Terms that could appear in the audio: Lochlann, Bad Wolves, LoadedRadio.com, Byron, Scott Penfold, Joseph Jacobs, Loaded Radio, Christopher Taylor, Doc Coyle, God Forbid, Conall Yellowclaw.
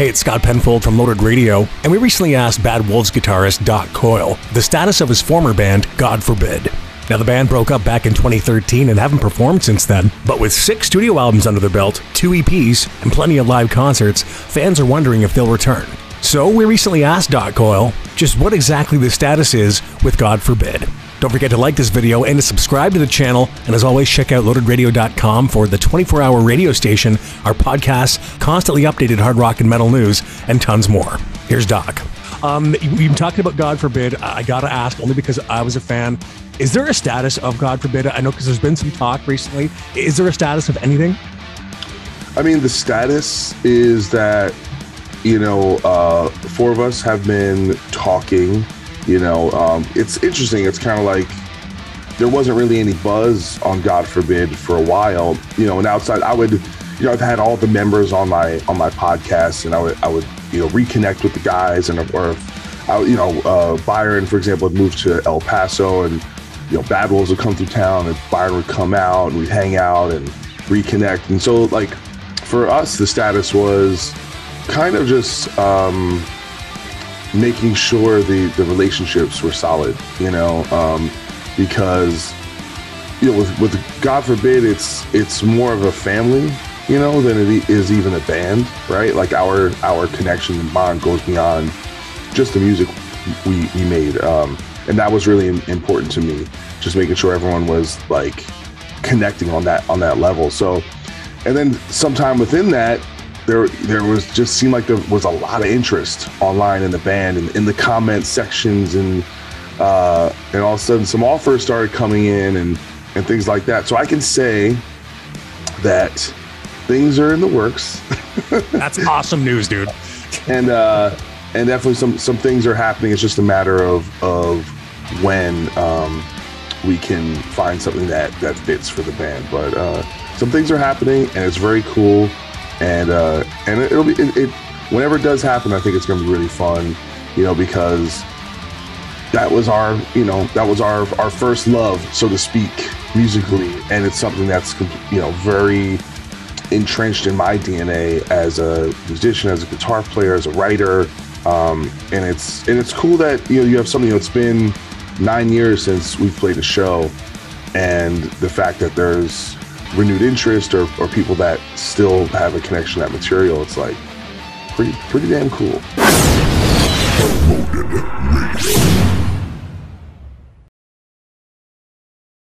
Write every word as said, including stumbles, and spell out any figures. Hey, it's Scott Penfold from Loaded Radio, and we recently asked Bad Wolves guitarist Doc Coyle the status of his former band, God Forbid. Now, the band broke up back in twenty thirteen and haven't performed since then, but with six studio albums under their belt, two E Ps, and plenty of live concerts, fans are wondering if they'll return. So we recently asked Doc Coyle just what exactly the status is with God Forbid. Don't forget to like this video and to subscribe to the channel. And as always, check out Loaded Radio dot com for the twenty-four hour radio station, our podcasts, constantly updated hard rock and metal news, and tons more. Here's Doc. Um, you've been talking about God Forbid. I gotta ask, only because I was a fan, is there a status of God Forbid? I know because there's been some talk recently. Is there a status of anything? I mean, the status is that, you know, uh, four of us have been talking. You know, um, it's interesting. It's kind of like there wasn't really any buzz on God Forbid for a while. You know, and outside, I would, you know, I've had all the members on my on my podcast, and I would I would you know reconnect with the guys, and or I, you know uh, Byron, for example, would move to El Paso, and you know Bad Wolves would come through town, and Byron would come out, and we'd hang out and reconnect. And so, like, for us, the status was kind of just. Um, making sure the the relationships were solid, you know, um, because you know with, with God Forbid, it's it's more of a family, you know, than it is even a band, right? Like our our connection and bond goes beyond just the music we we made, um, and that was really important to me, just making sure everyone was like connecting on that on that level. So, and then sometime within that. There, there was just seemed like there was a lot of interest online in the band and in the comment sections, and uh, and all of a sudden some offers started coming in and and things like that. So I can say that things are in the works. That's awesome news, dude. And uh, and definitely some some things are happening. It's just a matter of of when um, we can find something that that fits for the band. But uh, some things are happening, and it's very cool. And uh, and it'll be it, it. Whenever it does happen, I think it's going to be really fun, you know, because that was our, you know, that was our our first love, so to speak, musically, and it's something that's, you know, very entrenched in my D N A as a musician, as a guitar player, as a writer, um, and it's and it's cool that you know you have something that's been nine years since we've played a show, and the fact that there's. Renewed interest or, or people that still have a connection to that material, it's like pretty pretty damn cool.